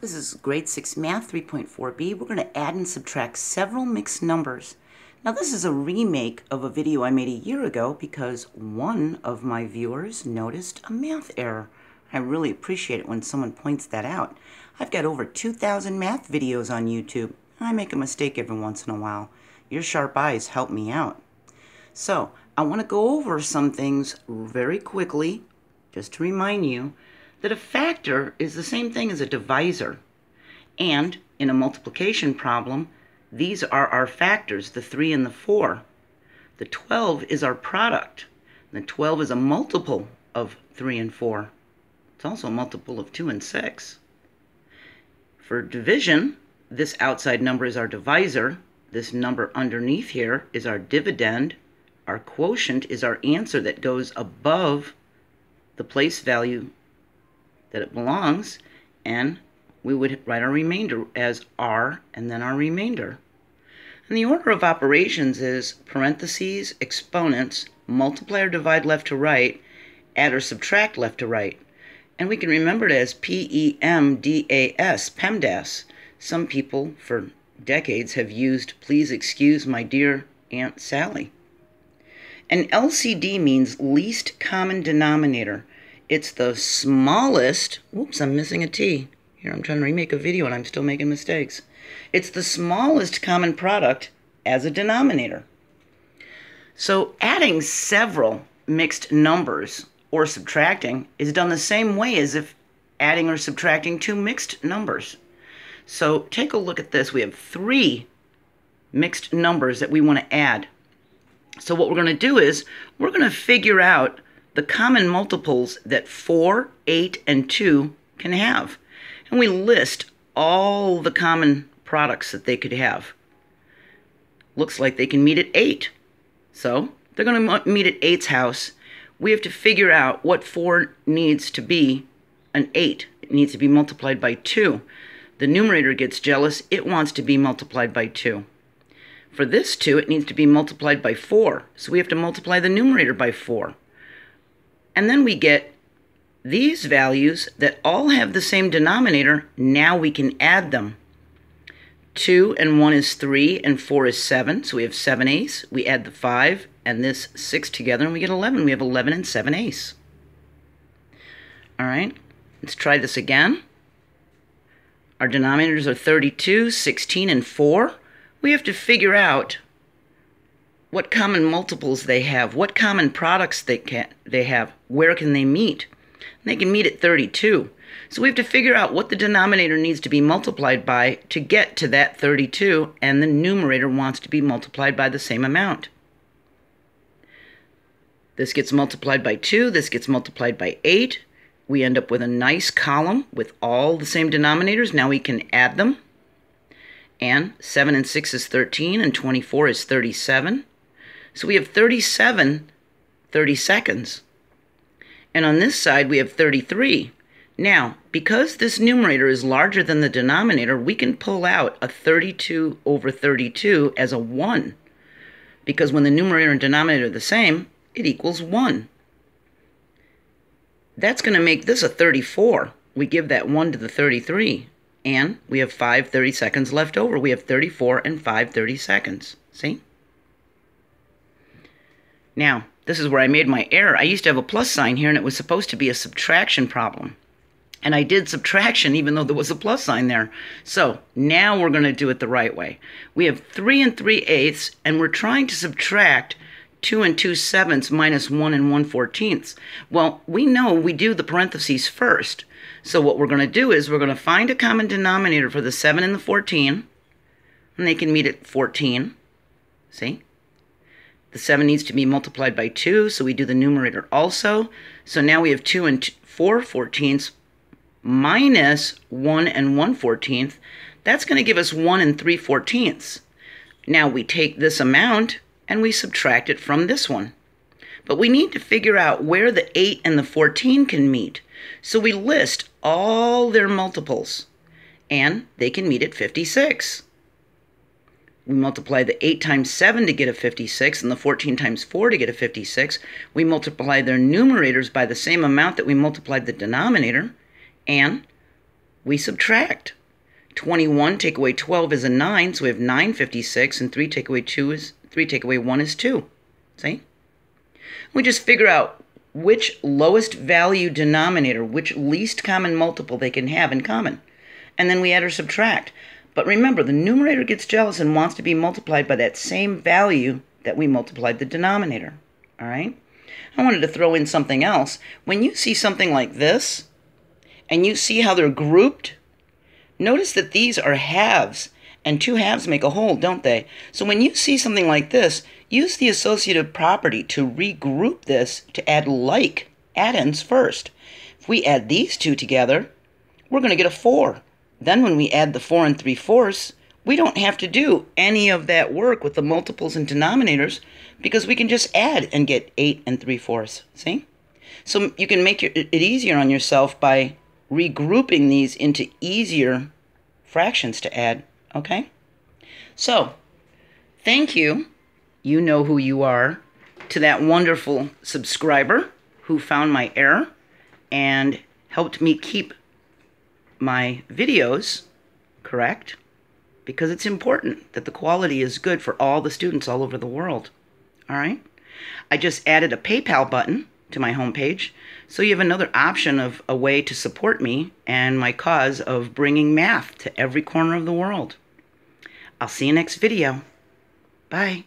This is grade 6 math 3.4b. We're going to add and subtract several mixed numbers. Now this is a remake of a video I made a year ago because one of my viewers noticed a math error. I really appreciate it when someone points that out. I've got over 2,000 math videos on YouTube. I make a mistake every once in a while. Your sharp eyes help me out. So I want to go over some things very quickly just to remind you that a factor is the same thing as a divisor. And in a multiplication problem, these are our factors, the 3 and the 4. The 12 is our product. The 12 is a multiple of 3 and 4. It's also a multiple of 2 and 6. For division, this outside number is our divisor. This number underneath here is our dividend. Our quotient is our answer that goes above the place value that it belongs, and we would write our remainder as R and then our remainder. And the order of operations is parentheses, exponents, multiply or divide left to right, add or subtract left to right. And we can remember it as P-E-M-D-A-S, PEMDAS. Some people for decades have used please excuse my dear Aunt Sally. And LCD means least common denominator. It's the smallest, whoops, I'm missing a T. Here, I'm trying to remake a video and I'm still making mistakes. It's the smallest common product as a denominator. So adding several mixed numbers or subtracting is done the same way as if adding or subtracting two mixed numbers. So take a look at this. We have three mixed numbers that we want to add. So what we're going to do is we're going to figure out the common multiples that 4, 8, and 2 can have. And we list all the common products that they could have. Looks like they can meet at 8. So they're going to meet at 8's house. We have to figure out what 4 needs to be an 8. It needs to be multiplied by 2. The numerator gets jealous. It wants to be multiplied by 2. For this 2, it needs to be multiplied by 4. So we have to multiply the numerator by 4. And then we get these values that all have the same denominator. Now we can add them. 2 and 1 is 3 and 4 is 7. So we have 7 eighths. We add the 5 and this 6 together and we get 11. We have 11 and 7 eighths. All right, let's try this again. Our denominators are 32, 16, and 4. We have to figure out what common multiples they have, what common products they have, where can they meet. And they can meet at 32. So we have to figure out what the denominator needs to be multiplied by to get to that 32, and the numerator wants to be multiplied by the same amount. This gets multiplied by 2, this gets multiplied by 8. We end up with a nice column with all the same denominators. Now we can add them. And 7 and 6 is 13, and 24 is 37. So we have 37 32nds. And on this side, we have 33. Now, because this numerator is larger than the denominator, we can pull out a 32 over 32 as a 1. Because when the numerator and denominator are the same, it equals 1. That's going to make this a 34. We give that 1 to the 33. And we have 5 32nds left over. We have 34 and 5 32nds. See? Now, this is where I made my error. I used to have a plus sign here, and it was supposed to be a subtraction problem. And I did subtraction even though there was a plus sign there. So now we're going to do it the right way. We have 3 and 3 eighths, and we're trying to subtract 2 and 2 sevenths minus 1 and 1 14ths. Well, we know we do the parentheses first. So what we're going to do is we're going to find a common denominator for the 7 and the 14, and they can meet at 14. See? The 7 needs to be multiplied by 2, so we do the numerator also. So now we have 2 and 4 14ths minus 1 and 1 14th. That's going to give us 1 and 3 14ths. Now we take this amount and we subtract it from this one. But we need to figure out where the 8 and the 14 can meet. So we list all their multiples, and they can meet at 56. We multiply the 8 times 7 to get a 56, and the 14 times 4 to get a 56. We multiply their numerators by the same amount that we multiplied the denominator, and we subtract. 21 take away 12 is a 9, so we have 956, and 3 take away 1 is 2. See? We just figure out which lowest value denominator, which least common multiple they can have in common. And then we add or subtract. But remember, the numerator gets jealous and wants to be multiplied by that same value that we multiplied the denominator. All right? I wanted to throw in something else. When you see something like this, and you see how they're grouped, notice that these are halves, and two halves make a whole, don't they? So when you see something like this, use the associative property to regroup this to add like addends first. If we add these two together, we're going to get a 4. Then when we add the 4 and 3/4, we don't have to do any of that work with the multiples and denominators because we can just add and get 8 and 3/4. See? So you can make it easier on yourself by regrouping these into easier fractions to add. Okay? So, thank you. You know who you are. To that wonderful subscriber who found my error and helped me keep my videos correct, because it's important that the quality is good for all the students all over the world. All right? I just added a PayPal button to my homepage, so you have another option of a way to support me and my cause of bringing math to every corner of the world. I'll see you next video. Bye.